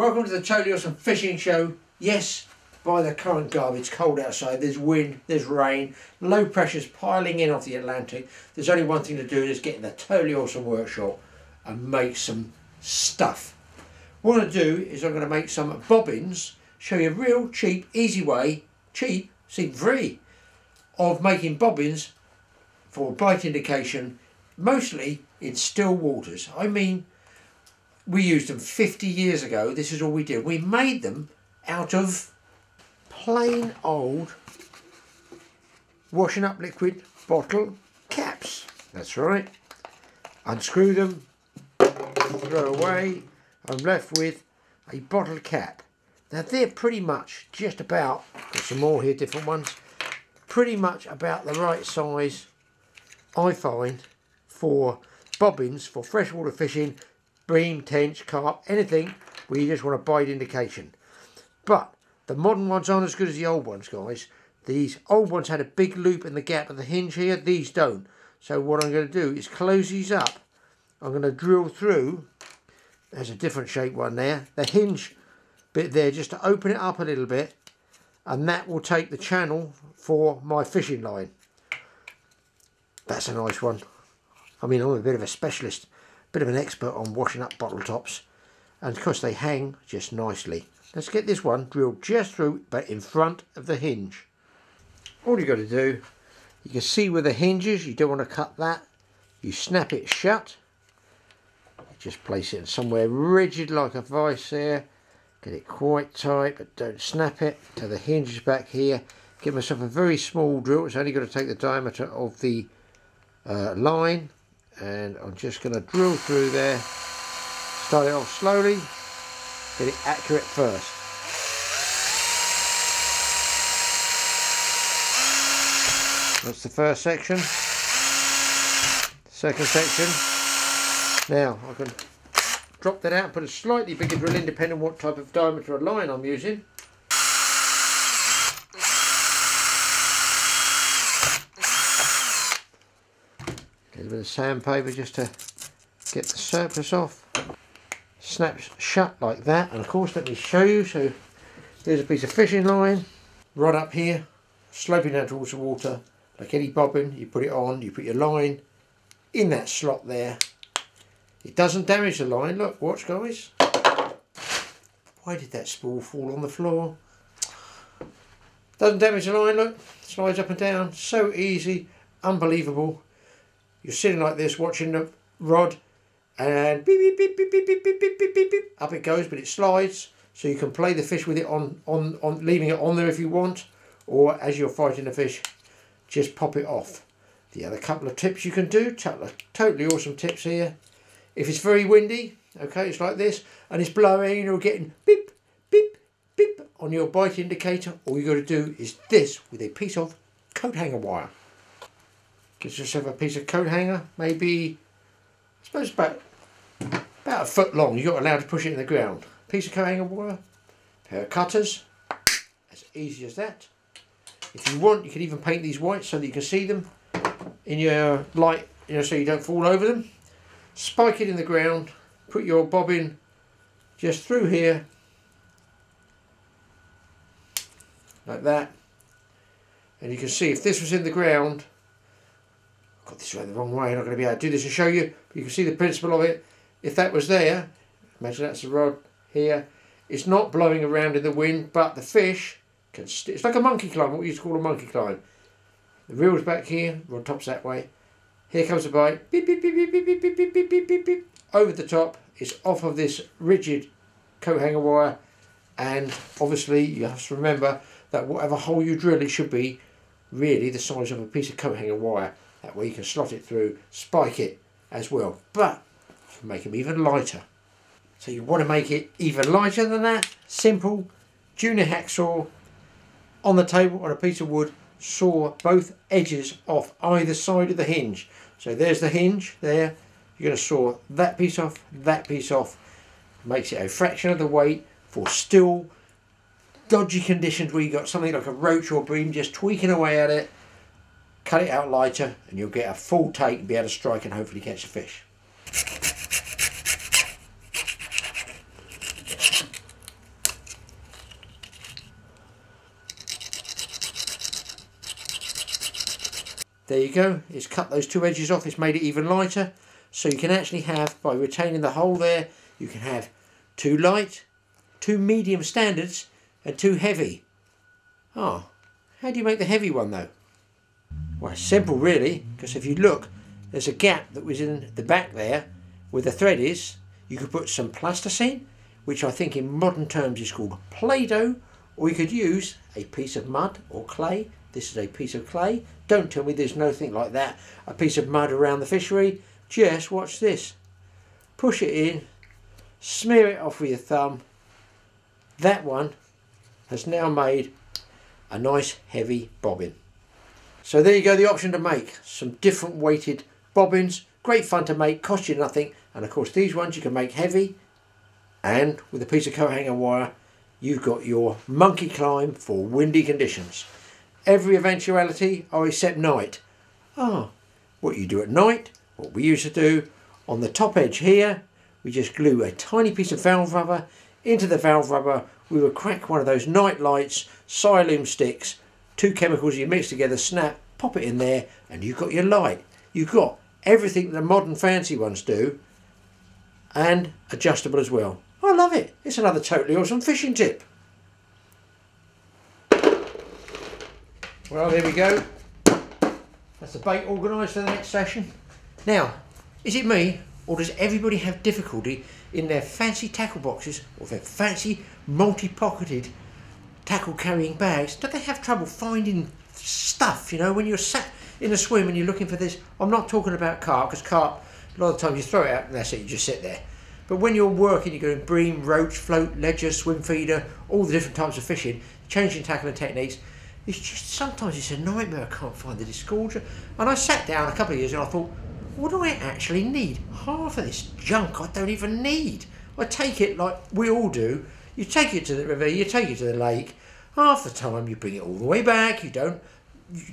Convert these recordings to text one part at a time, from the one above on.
Welcome to the Totally Awesome Fishing Show. Yes, by the current garb, it's cold outside, there's wind, there's rain, low pressure's piling in off the Atlantic. There's only one thing to do, is get in the Totally Awesome Workshop and make some stuff. What I'm going to do is I'm going to make some bobbins, show you a real cheap, easy way, cheap, seem free, of making bobbins for bite indication, mostly in still waters. I mean, we used them 50 years ago. This is all we did. We made them out of plain old washing up liquid bottle caps. That's right. Unscrew them, throw away. I'm left with a bottle cap. Now they're pretty much just about, got some more here, different ones, pretty much about the right size, I find, for bobbins for freshwater fishing, bream, tench, carp, anything where you just want a bite indication. But the modern ones aren't as good as the old ones, guys. These old ones had a big loop in the gap of the hinge here. These don't. So what I'm going to do is close these up. I'm going to drill through. There's a different shape one there. The hinge bit there, just to open it up a little bit. And that will take the channel for my fishing line. That's a nice one. I mean, I'm a bit of a specialist, bit of an expert on washing up bottle tops. And of course they hang just nicely. Let's get this one drilled just through, but in front of the hinge. All you got to do, you can see where the hinge is, you don't want to cut that. You snap it shut. You just place it in somewhere rigid like a vice there. Get it quite tight, but don't snap it. So the hinge is back here. Give myself a very small drill. It's only got to take the diameter of the line. And I'm just going to drill through there. Start it off slowly. Get it accurate first. That's the first section. Second section. Now I can drop that out and put a slightly bigger drill in, depending on what type of diameter of line I'm using. Get a bit of sandpaper just to get the surface off. Snaps shut like that, and of course let me show you. So there's a piece of fishing line right up here, sloping down towards the water. Like any bobbin, you put it on, you put your line in that slot there. It doesn't damage the line. Look, watch guys. Why did that spool fall on the floor? Doesn't damage the line, look. Slides up and down. So easy. Unbelievable. You're sitting like this watching the rod and beep, beep, beep, beep, beep, beep, beep, beep, beep, beep. Up it goes, but it slides. So you can play the fish with it on leaving it on there if you want. Or as you're fighting the fish, just pop it off. The other couple of tips you can do, totally awesome tips here. If it's very windy, okay, it's like this, and it's blowing or getting beep, beep, beep on your bite indicator, all you got to do is this with a piece of coat hanger wire. Get yourself a piece of coat hanger, maybe, I suppose about a foot long, you're not allowed to push it in the ground. Piece of coat hanger wire, pair of cutters, as easy as that. If you want, you can even paint these white so that you can see them in your light, you know, so you don't fall over them. Spike it in the ground, put your bobbin just through here, like that. And you can see if this was in the ground, I've got this right the wrong way, I'm not going to be able to do this and show you, but you can see the principle of it. If that was there, imagine that's the rod here, it's not blowing around in the wind, but the fish can, it's like a monkey climb, what we used to call a monkey climb. The reel's back here, rod top's that way. Here comes the bite, beep, beep, beep, beep, beep, beep, beep, beep, beep, beep, beep. Over the top, it's off of this rigid coat hanger wire, and obviously you have to remember that whatever hole you drill, it should be really the size of a piece of coat hanger wire. That way you can slot it through, spike it as well, but you can make them even lighter. So you want to make it even lighter than that, simple, junior hacksaw on the table on a piece of wood, saw both edges off either side of the hinge. So there's the hinge there, you're going to saw that piece off, makes it a fraction of the weight for still dodgy conditions where you've got something like a roach or bream just tweaking away at it. Cut it out lighter and you'll get a full take and be able to strike and hopefully catch a fish. There you go, it's cut those two edges off, it's made it even lighter, so you can actually have, by retaining the hole there, you can have two light, two medium standards and two heavy. Ah, oh, how do you make the heavy one though? Well, it's simple really, because if you look, there's a gap that was in the back there where the thread is. You could put some plasticine, which I think in modern terms is called Play-Doh, or you could use a piece of mud or clay. This is a piece of clay. Don't tell me there's nothing like that. A piece of mud around the fishery. Just watch this. Push it in, smear it off with your thumb. That one has now made a nice heavy bobbin. So there you go, the option to make some different weighted bobbins. Great fun to make, cost you nothing. And of course these ones you can make heavy, and with a piece of co-hanger wire you've got your monkey climb for windy conditions. Every eventuality, oh, except night. Ah, what you do at night, what we used to do, on the top edge here, we just glue a tiny piece of valve rubber. Into the valve rubber we would crack one of those night lights, xylem sticks, two chemicals you mix together, snap, pop it in there, and you've got your light. You've got everything the modern fancy ones do, and adjustable as well. I love it. It's another totally awesome fishing tip. Well, here we go. That's the bait organised for the next session. Now, is it me, or does everybody have difficulty in their fancy tackle boxes or their fancy multi-pocketed tackle carrying bags? Do they have trouble finding stuff, you know, when you're sat in a swim and you're looking for this? I'm not talking about carp, because carp, a lot of times you throw it out and that's it, you just sit there. But when you're working, you're going bream, roach, float, ledger, swim feeder, all the different types of fishing, changing tackling techniques, it's just sometimes it's a nightmare. I can't find the disgorger. And I sat down a couple of years and I thought, what do I actually need? Half of this junk I don't even need. I take it like we all do. You take it to the river, you take it to the lake. Half the time you bring it all the way back, you don't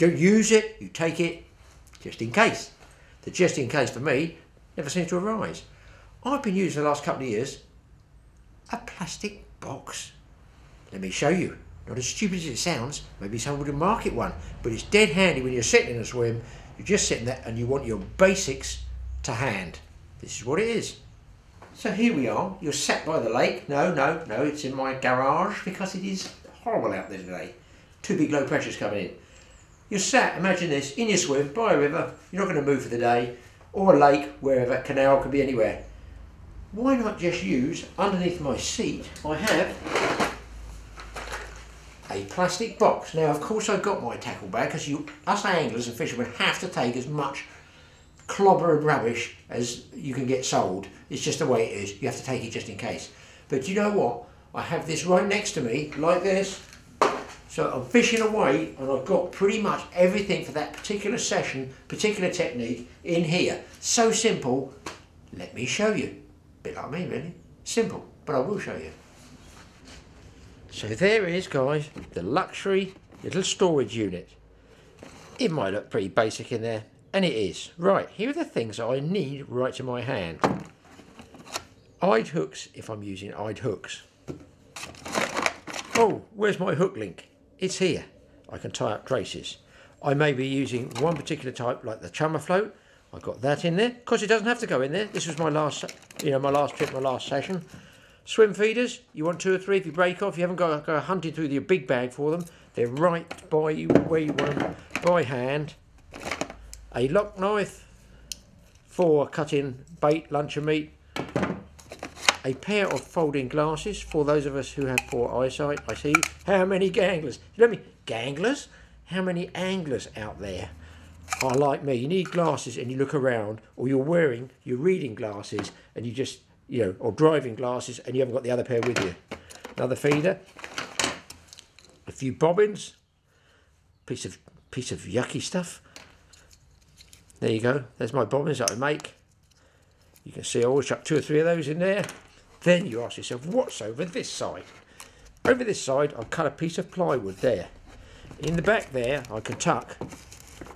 use it, you take it just in case. The just in case for me never seems to arise. I've been using the last couple of years a plastic box. Let me show you. Not as stupid as it sounds, maybe someone would market one, but it's dead handy when you're sitting in a swim, you're just sitting there and you want your basics to hand. This is what it is. So here we are, you're sat by the lake. No, it's in my garage because it is horrible out there today. Two big low pressures coming in. You're sat, imagine this, in your swim, by a river, you're not going to move for the day, or a lake, wherever, canal, could be anywhere. Why not just use, underneath my seat, I have a plastic box. Now, of course, I've got my tackle bag, because us anglers and fishermen have to take as much clobber and rubbish as you can get sold. It's just the way it is. You have to take it just in case. But you know what? I have this right next to me, like this. So I'm fishing away and I've got pretty much everything for that particular session, particular technique in here. So simple, let me show you. A bit like me really, simple, but I will show you. So there is, guys, the luxury little storage unit. It might look pretty basic in there, and it is. Right, here are the things I need right to my hand. Eyed hooks, if I'm using eyed hooks. Oh, where's my hook link? It's here. I can tie up traces. I may be using one particular type, like the Chummer float. I've got that in there. Of course, it doesn't have to go in there. This was my last, my last trip, my last session. Swim feeders. You want two or three. If you break off, you haven't got to go hunting through your big bag for them. They're right by you where you want them by hand. A lock knife for cutting bait, lunch and meat. A pair of folding glasses for those of us who have poor eyesight. I see how many ganglers. Ganglers? How many anglers out there are like me? You need glasses and you look around, or you're reading glasses and you just, or driving glasses and you haven't got the other pair with you. Another feeder. A few bobbins. Piece of yucky stuff. There you go. There's my bobbins that I make. You can see I always chuck two or three of those in there. Then you ask yourself, what's over this side? Over this side, I've cut a piece of plywood there. In the back there, I can tuck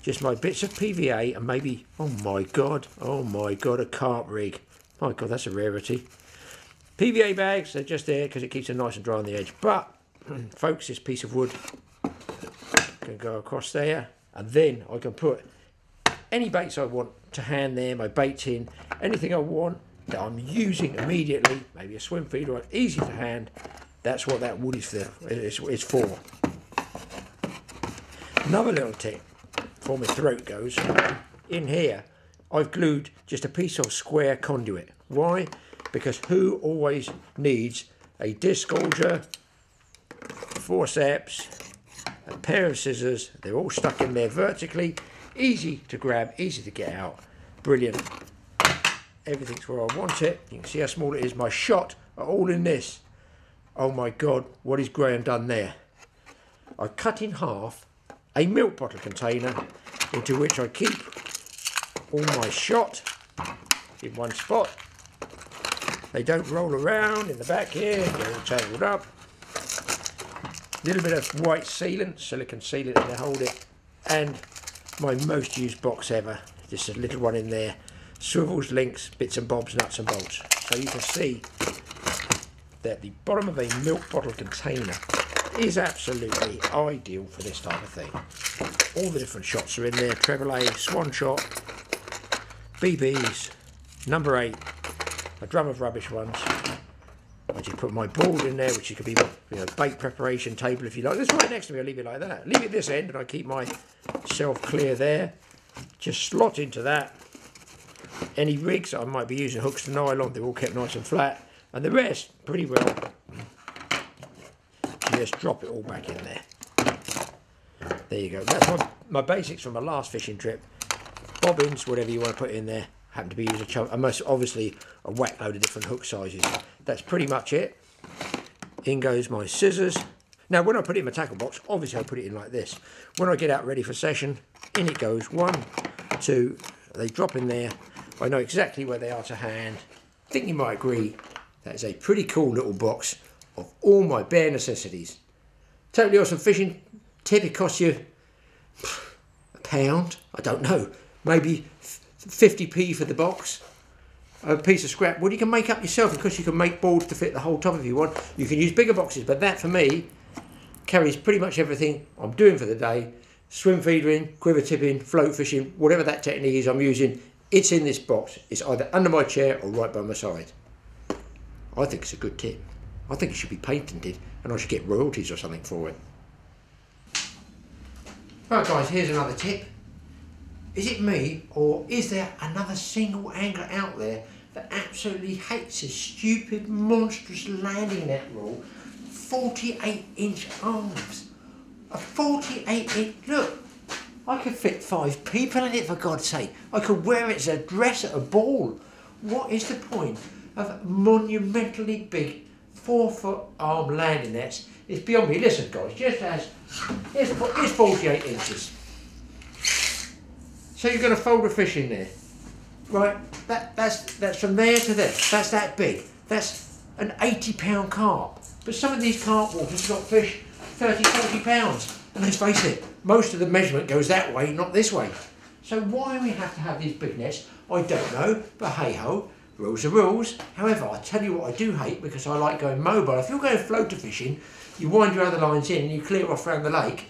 just my bits of PVA and maybe, oh my God, a carp rig. My God, that's a rarity. PVA bags, they're just there because it keeps them nice and dry on the edge. But, folks, this piece of wood can go across there. And then I can put any baits I want to hand there, my baits in, anything I want that I'm using immediately, maybe a swim feeder, easy to hand. That's what that wood is there, it's for. Another little tip, before my throat goes, in here I've glued just a piece of square conduit. Why? Because who always needs a disc auger, forceps, a pair of scissors? They're all stuck in there vertically, easy to grab, easy to get out, brilliant. Everything's where I want it. You can see how small it is. My shot are all in this. Oh my God, what is Graham done there? I cut in half a milk bottle container into which I keep all my shot in one spot. They don't roll around in the back here, they're all tangled up. A little bit of white sealant, silicon sealant in there, hold it. And my most used box ever, just a little one in there. Swivels, links, bits and bobs, nuts and bolts. So you can see that the bottom of a milk bottle container is absolutely ideal for this type of thing. All the different shots are in there, treble A, swan shot, BBs, number 8, a drum of rubbish ones. I just put my board in there, which could be, you know, bait preparation table if you like. It's right next to me, I leave it like that. Leave it this end and I keep myself clear there. Just slot into that. Any rigs that I might be using, hooks to nylon, they're all kept nice and flat, and the rest pretty well just drop it all back in there. There you go. That's my basics from my last fishing trip. Bobbins, whatever you want to put in there. Happen to be using obviously a whack load of different hook sizes. That's pretty much it. In goes my scissors. Now when I put it in my tackle box, obviously I put it in like this. When I get out ready for session, in it goes. 1, 2, they drop in there. I know exactly where they are to hand. I think you might agree that is a pretty cool little box of all my bare necessities. Totally Awesome Fishing tip, it costs you £1, I don't know, maybe 50p for the box. A piece of scrap wood you can make up yourself, because you can make boards to fit the whole top if you want. You can use bigger boxes, but that for me carries pretty much everything I'm doing for the day. Swim feedering, quiver tipping, float fishing, whatever that technique is I'm using, it's in this box. It's either under my chair or right by my side. I think it's a good tip. I think it should be patented and I should get royalties or something for it. Right guys, here's another tip. Is it me, or is there another single angler out there that absolutely hates this stupid, monstrous landing net rule? 48-inch arms. A 48-inch, look, I could fit 5 people in it, for God's sake. I could wear it as a dress at a ball. What is the point of monumentally big 4-foot arm landing nets? It's beyond me. Listen guys, just as, it's 48 inches. So you're going to fold a fish in there. Right, that's from there to there. That's that big. That's an 80-pound carp. But some of these carp waters got fish 30, 40 pounds. And let's face it, most of the measurement goes that way, not this way. So why we have to have these big nets, I don't know, but hey-ho, rules are rules. However, I tell you what I do hate, because I like going mobile. If you're going floater fishing, you wind your other lines in and you clear off around the lake.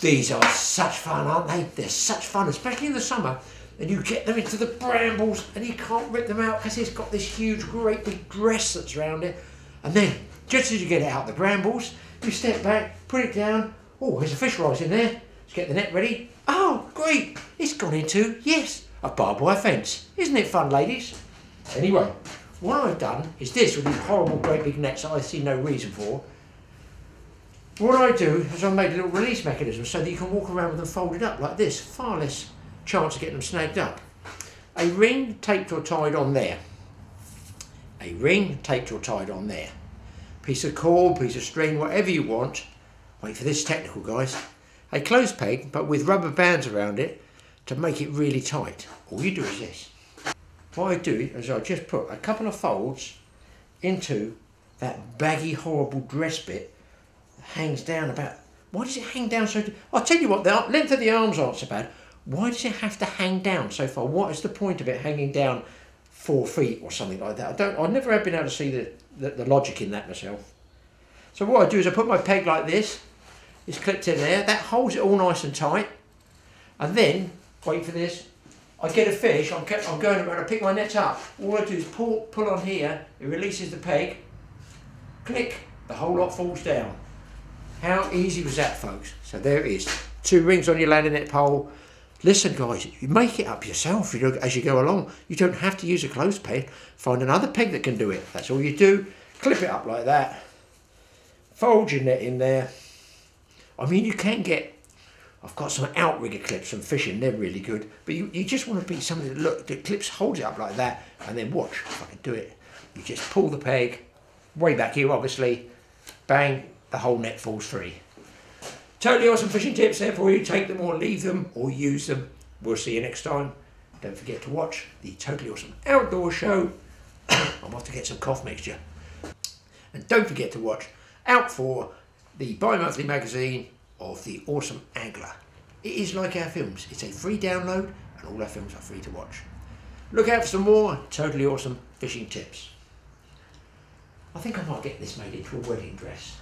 These are such fun, aren't they? They're such fun, especially in the summer. And you get them into the brambles and you can't rip them out because it's got this huge, great big dress that's around it. And then, just as you get it out of the brambles, you step back, put it down. Oh, there's a fish rise in there. Let's get the net ready. Oh, great. It's gone into, yes, a barbed wire fence. Isn't it fun, ladies? Anyway, what I've done is this with these horrible great big nets that I see no reason for. What I do is I've made a little release mechanism so that you can walk around with them folded up like this. Far less chance of getting them snagged up. A ring taped or tied on there. A ring taped or tied on there. Piece of cord, piece of string, whatever you want. Wait for this technical, guys. A clothes peg, but with rubber bands around it to make it really tight. All you do is this. What I do is I just put a couple of folds into that baggy, horrible dress bit that hangs down about... Why does it hang down so... I'll tell you what, the length of the arms aren't so bad. Why does it have to hang down so far? What is the point of it hanging down 4 feet or something like that? I've never have been able to see the logic in that myself. So what I do is I put my peg like this. It's clipped in there. That holds it all nice and tight. And then, wait for this, I get a fish, I'm going around, I pick my net up, all I do is pull on here, it releases the peg, click, the whole lot falls down. How easy was that, folks? So there it is, 2 rings on your landing net pole. Listen guys, you make it up yourself as you go along. You don't have to use a clothes peg, find another peg that can do it. That's all you do, clip it up like that, fold your net in there. I mean, you can get, I've got some outrigger clips from fishing, they're really good, but you just want to be somebody that, look, the clips holds it up like that, and then watch if I can do it. You just pull the peg, way back here obviously, bang, the whole net falls free. Totally awesome fishing tips there for you, take them or leave them or use them. We'll see you next time. Don't forget to watch the Totally Awesome Outdoor Show. I'm off to get some cough mixture. And don't forget to watch Out4, the bi-monthly magazine of the Awesome Angler. It is like our films, it's a free download and all our films are free to watch. Look out for some more Totally Awesome fishing tips. I think I might get this made into a wedding dress.